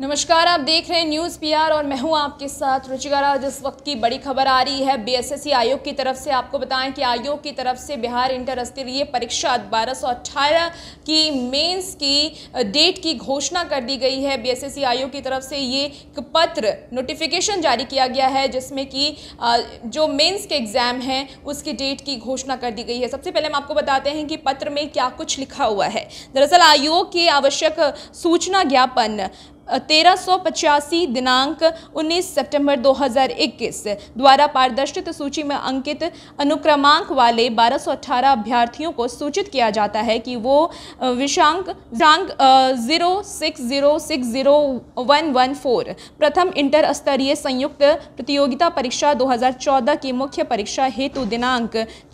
नमस्कार, आप देख रहे हैं न्यूज़ पीआर और मैं हूं आपके साथ रुचिका राज। इस वक्त की बड़ी खबर आ रही है बीएसएससी आयोग की तरफ से। आपको बताएं कि आयोग की तरफ से बिहार इंटर स्तरीय परीक्षा 1218 की मेंस की डेट की घोषणा कर दी गई है। बीएसएससी आयोग की तरफ से ये पत्र नोटिफिकेशन जारी किया गया है जिसमें कि जो मेन्स के एग्ज़ाम हैं उसकी डेट की घोषणा कर दी गई है। सबसे पहले हम आपको बताते हैं कि पत्र में क्या कुछ लिखा हुआ है। दरअसल आयोग के आवश्यक सूचना ज्ञापन 1385 दिनांक 19 सितंबर 2021 द्वारा पारदर्शित सूची में अंकित अनुक्रमांक वाले 1218 अभ्यर्थियों को सूचित किया जाता है कि वो विषांक 060601114 प्रथम इंटर स्तरीय संयुक्त प्रतियोगिता परीक्षा 2014 की मुख्य परीक्षा हेतु दिनांक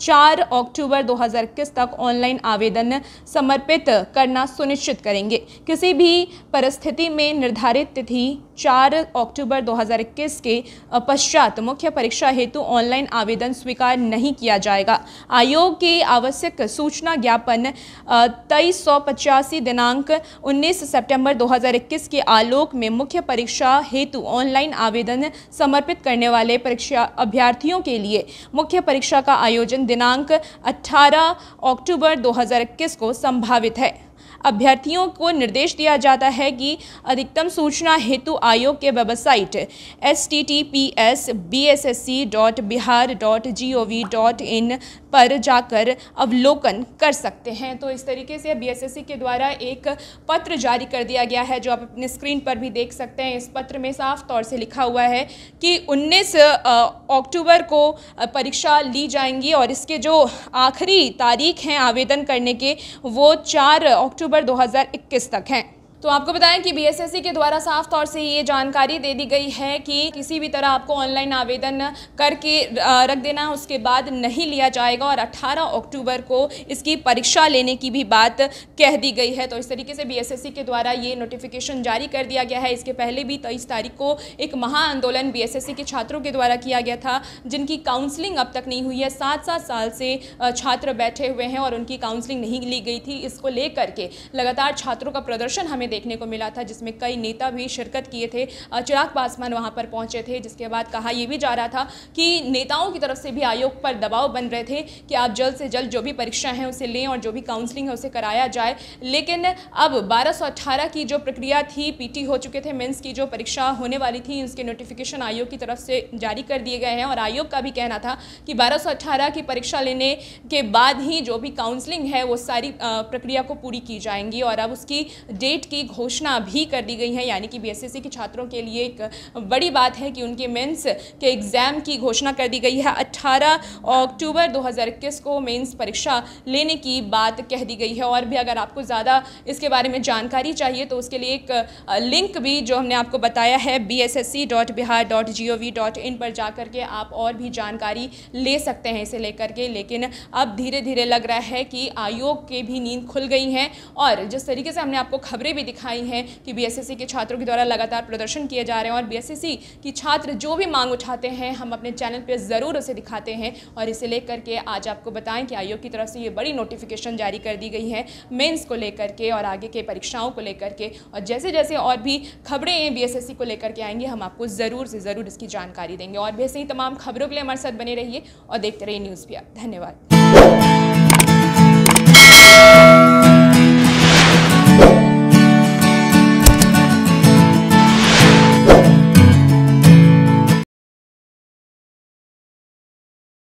4 अक्टूबर 2021 तक ऑनलाइन आवेदन समर्पित करना सुनिश्चित करेंगे। किसी भी परिस्थिति में निर्धारित तिथि 4 अक्टूबर 2021 के पश्चात मुख्य परीक्षा हेतु ऑनलाइन आवेदन स्वीकार नहीं किया जाएगा। आयोग के आवश्यक सूचना ज्ञापन 2385 दिनांक 19 सितंबर 2021 के आलोक में मुख्य परीक्षा हेतु ऑनलाइन आवेदन समर्पित करने वाले परीक्षा अभ्यर्थियों के लिए मुख्य परीक्षा का आयोजन दिनांक 18 अक्टूबर 2021 को संभावित है। अभ्यर्थियों को निर्देश दिया जाता है कि अधिकतम सूचना हेतु आयोग के वेबसाइट https://bssc.bihar.gov.in पर जाकर अवलोकन कर सकते हैं। तो इस तरीके से बीएसएससी के द्वारा एक पत्र जारी कर दिया गया है जो आप अपने स्क्रीन पर भी देख सकते हैं। इस पत्र में साफ तौर से लिखा हुआ है कि 19 अक्टूबर को परीक्षा ली जाएंगी और इसके जो आखिरी तारीख हैं आवेदन करने के वो 4 अक्टूबर 2021 तक हैं। तो आपको बताएं कि बीएसएससी के द्वारा साफ तौर से ये जानकारी दे दी गई है कि किसी भी तरह आपको ऑनलाइन आवेदन करके रख देना, उसके बाद नहीं लिया जाएगा और 18 अक्टूबर को इसकी परीक्षा लेने की भी बात कह दी गई है। तो इस तरीके से बीएसएससी के द्वारा ये नोटिफिकेशन जारी कर दिया गया है। इसके पहले भी 23 तारीख को एक महाआंदोलन बीएसएससी के छात्रों के द्वारा किया गया था जिनकी काउंसलिंग अब तक नहीं हुई है। 7-7 साल से छात्र बैठे हुए हैं और उनकी काउंसलिंग नहीं ली गई थी। इसको लेकर के लगातार छात्रों का प्रदर्शन हमें देखने को मिला था जिसमें कई नेता भी शिरकत किए थे। चिराग पासवान वहां पर पहुंचे थे जिसके बाद कहा यह भी जा रहा था कि नेताओं की तरफ से भी आयोग पर दबाव बन रहे थे कि आप जल्द से जल्द जो भी परीक्षा है उसे लें और जो भी काउंसलिंग है उसे कराया जाए। लेकिन अब 1218 की जो प्रक्रिया थी, पीटी हो चुके थे, मेंस की जो परीक्षा होने वाली थी उसके नोटिफिकेशन आयोग की तरफ से जारी कर दिए गए हैं और आयोग का भी कहना था कि 1218 की परीक्षा लेने के बाद ही जो भी काउंसलिंग है वो सारी प्रक्रिया को पूरी की जाएंगी और अब उसकी डेट की घोषणा भी कर दी गई है। यानी कि बीएसएससी के छात्रों के लिए एक बड़ी बात है कि उनके मेंस के एग्ज़ाम की घोषणा कर दी गई है। 18 अक्टूबर 2021 को मेंस परीक्षा लेने की बात कह दी गई है। और भी अगर आपको ज़्यादा इसके बारे में जानकारी चाहिए तो उसके लिए एक लिंक भी जो हमने आपको बताया है bssc.bihar.gov.in पर जाकर के आप और भी जानकारी ले सकते हैं इसे लेकर के। लेकिन अब धीरे धीरे लग रहा है कि आयोग के भी नींद खुल गई हैं और जिस तरीके से हमने आपको खबरें भी दिखाई हैं कि बीएसएससी के छात्रों के द्वारा लगातार प्रदर्शन किए जा रहे हैं और बीएसएससी की छात्र जो भी मांग उठाते हैं हम अपने चैनल पर ज़रूर उसे दिखाते हैं। और इसे लेकर के आज आपको बताएं कि आयोग की तरफ से ये बड़ी नोटिफिकेशन जारी कर दी गई है मेंस को लेकर के और आगे के परीक्षाओं को लेकर के। और जैसे जैसे और भी खबरें बीएसएससी को लेकर के आएंगी हम आपको ज़रूर से ज़रूर इसकी जानकारी देंगे। और भी ऐसे ही तमाम खबरों के लिए हमारे साथ बने रहिए और देखते रहिए न्यूज़ पीआर। धन्यवाद।